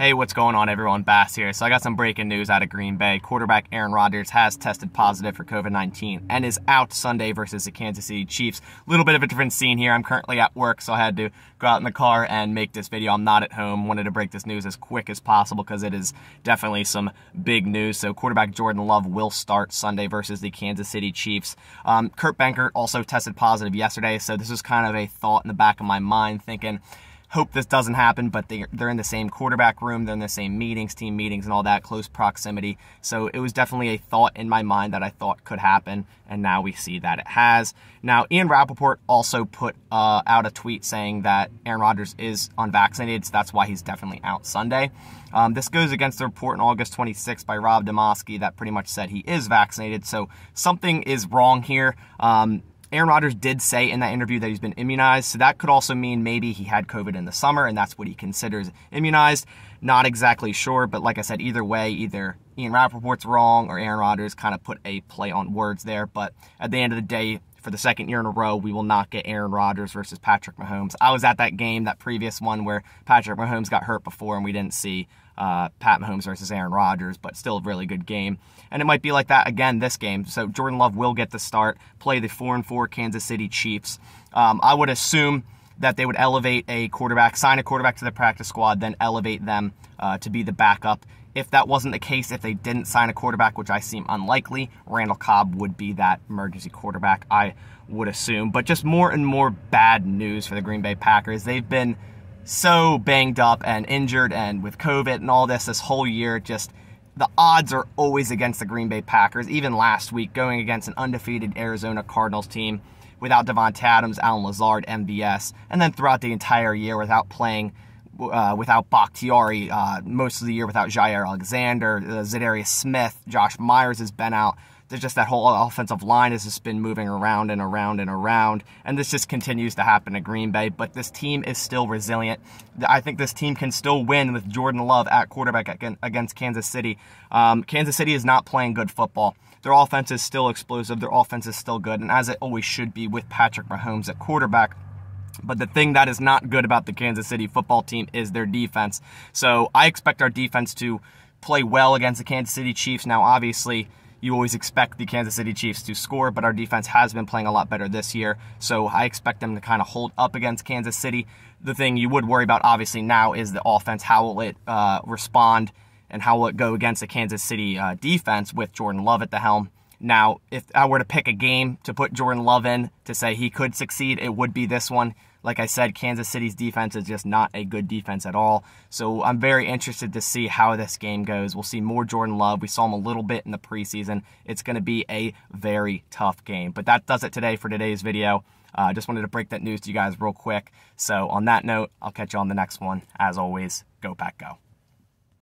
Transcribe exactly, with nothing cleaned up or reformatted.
Hey, what's going on, everyone? Bass here. So I got some breaking news out of Green Bay. Quarterback Aaron Rodgers has tested positive for COVID nineteen and is out Sunday versus the Kansas City Chiefs. A little bit of a different scene here. I'm currently at work, so I had to go out in the car and make this video. I'm not at home. Wanted to break this news as quick as possible because it is definitely some big news. So quarterback Jordan Love will start Sunday versus the Kansas City Chiefs. Um, Kurt Benkert also tested positive yesterday, so this was kind of a thought in the back of my mind thinking, hope this doesn't happen, but they're, they're in the same quarterback room, they're in the same meetings, team meetings, and all that, close proximity. So it was definitely a thought in my mind that I thought could happen, and now we see that it has. Now, Ian Rapoport also put uh, out a tweet saying that Aaron Rodgers is unvaccinated, so that's why he's definitely out Sunday. Um, this goes against the report on August twenty-sixth by Rob Demosky that pretty much said he is vaccinated, so something is wrong here. Um, Aaron Rodgers did say in that interview that he's been immunized, so that could also mean maybe he had COVID in the summer, and that's what he considers immunized. Not exactly sure, but like I said, either way, either Ian Rapoport's wrong or Aaron Rodgers kind of put a play on words there, but at the end of the day, for the second year in a row, we will not get Aaron Rodgers versus Patrick Mahomes. I was at that game, that previous one where Patrick Mahomes got hurt before and we didn't see uh, Pat Mahomes versus Aaron Rodgers, but still a really good game. And it might be like that again this game. So Jordan Love will get the start, play the four and four Kansas City Chiefs. Um, I would assume that they would elevate a quarterback, sign a quarterback to the practice squad, then elevate them uh, to be the backup. If that wasn't the case, if they didn't sign a quarterback, which I seem unlikely, Randall Cobb would be that emergency quarterback, I would assume. But just more and more bad news for the Green Bay Packers. They've been so banged up and injured and with COVID and all this this whole year. Just the odds are always against the Green Bay Packers. Even last week, going against an undefeated Arizona Cardinals team without Devontae Adams, Alan Lazard, M B S, and then throughout the entire year without playing Uh, without Bakhtiari, uh, most of the year without Jair Alexander, uh, Zedarius Smith, Josh Myers has been out. There's just that whole offensive line has just been moving around and around and around, and this just continues to happen to Green Bay, but this team is still resilient. I think this team can still win with Jordan Love at quarterback against Kansas City. Um, Kansas City is not playing good football. Their offense is still explosive. Their offense is still good, and as it always should be with Patrick Mahomes at quarterback. But the thing that is not good about the Kansas City football team is their defense. So I expect our defense to play well against the Kansas City Chiefs. Now, obviously, you always expect the Kansas City Chiefs to score, but our defense has been playing a lot better this year. So I expect them to kind of hold up against Kansas City. The thing you would worry about, obviously, now is the offense. How will it uh, respond and how will it go against the Kansas City uh, defense with Jordan Love at the helm? Now, if I were to pick a game to put Jordan Love in to say he could succeed, it would be this one. Like I said, Kansas City's defense is just not a good defense at all. So I'm very interested to see how this game goes. We'll see more Jordan Love. We saw him a little bit in the preseason. It's going to be a very tough game. But that does it today for today's video. I uh, just wanted to break that news to you guys real quick. So on that note, I'll catch you on the next one. As always, go Pack, go.